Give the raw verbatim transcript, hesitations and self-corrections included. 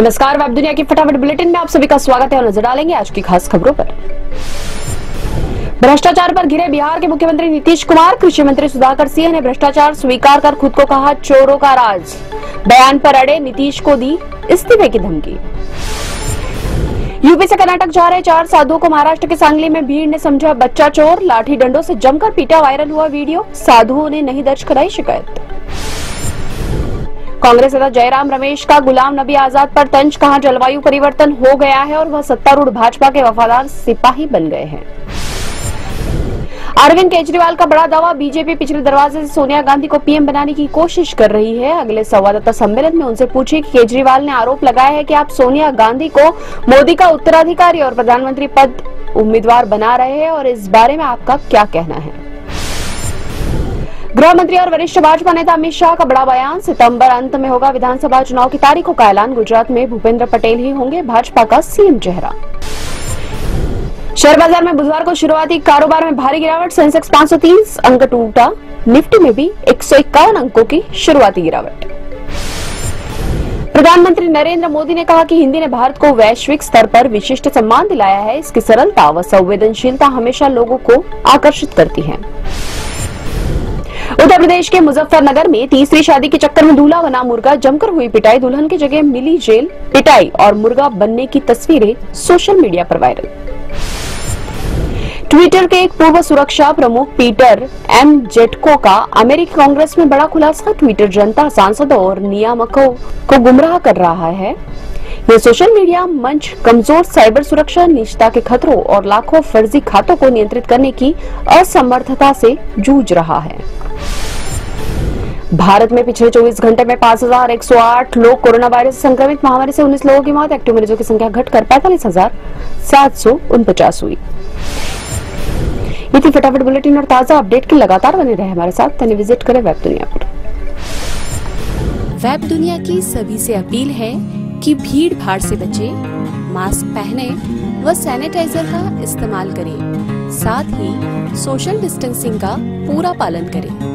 नमस्कार, आप दुनिया की फटाफट बुलेटिन में आप सभी का स्वागत है और नजर डालेंगे आज की खास खबरों पर। भ्रष्टाचार पर घिरे बिहार के मुख्यमंत्री नीतीश कुमार, कृषि मंत्री सुधाकर सिंह ने भ्रष्टाचार स्वीकार कर खुद को कहा चोरों का राज। बयान पर अड़े नीतीश को दी इस्तीफे की धमकी। यूपी से कर्नाटक जा रहे चार साधुओं को महाराष्ट्र के सांगली में भीड़ ने समझा बच्चा चोर, लाठी डंडों से जमकर पीटा, वायरल हुआ वीडियो, साधुओं ने नहीं दर्ज कराई शिकायत। कांग्रेस नेता जयराम रमेश का गुलाम नबी आजाद पर तंज, कहा जलवायु परिवर्तन हो गया है और वह सत्तारूढ़ भाजपा के वफादार सिपाही बन गए हैं। अरविंद केजरीवाल का बड़ा दावा, बीजेपी पिछले दरवाजे से सोनिया गांधी को पीएम बनाने की कोशिश कर रही है। अगले संवाददाता सम्मेलन में उनसे पूछे कि केजरीवाल ने आरोप लगाया है कि आप सोनिया गांधी को मोदी का उत्तराधिकारी और प्रधानमंत्री पद उम्मीदवार बना रहे हैं और इस बारे में आपका क्या कहना है। गृह मंत्री और वरिष्ठ भाजपा नेता अमित शाह का बड़ा बयान, सितंबर अंत में होगा विधानसभा चुनाव की तारीखों का ऐलान, गुजरात में भूपेंद्र पटेल ही होंगे भाजपा का सीएम चेहरा। शेयर बाजार में बुधवार को शुरुआती कारोबार में भारी गिरावट, सेंसेक्स पाँच सौ तीस अंक टूटा, निफ्टी में भी एक सौ इक्यावन अंकों की शुरुआती गिरावट। प्रधानमंत्री नरेंद्र मोदी ने कहा कि हिंदी ने भारत को वैश्विक स्तर पर विशिष्ट सम्मान दिलाया है, इसकी सरलता व संवेदनशीलता हमेशा लोगों को आकर्षित करती है। उत्तर प्रदेश के मुजफ्फरनगर में तीसरी शादी के चक्कर में दूल्हा बना मुर्गा, जमकर हुई पिटाई, दुल्हन की जगह मिली जेल, पिटाई और मुर्गा बनने की तस्वीरें सोशल मीडिया पर वायरल। ट्विटर के एक पूर्व सुरक्षा प्रमुख पीटर एम जेटको का अमेरिकी कांग्रेस में बड़ा खुलासा, ट्विटर जनता, सांसदों और नियामकों को गुमराह कर रहा है। यह सोशल मीडिया मंच कमजोर साइबर सुरक्षा, निजता के खतरों और लाखों फर्जी खातों को नियंत्रित करने की असमर्थता से जूझ रहा है। भारत में पिछले चौबीस घंटे में पाँच हज़ार एक सौ आठ लोग कोरोना वायरस संक्रमित, महामारी से उन्नीस लोगों की मौत, एक्टिव मरीजों की संख्या घटकर पैंतालीस हजार सात सौ उनपचास हुई। इतनी फटाफट बुलेटिन और ताजा अपडेट के लगातार बने रहे हमारे साथ, तने विजिट करें वेब दुनिया पर। वेब दुनिया की सभी से अपील है कि भीड़ भाड़ से बचे, मास्क पहने व सैनिटाइजर का इस्तेमाल करें, साथ ही सोशल डिस्टेंसिंग का पूरा पालन करें।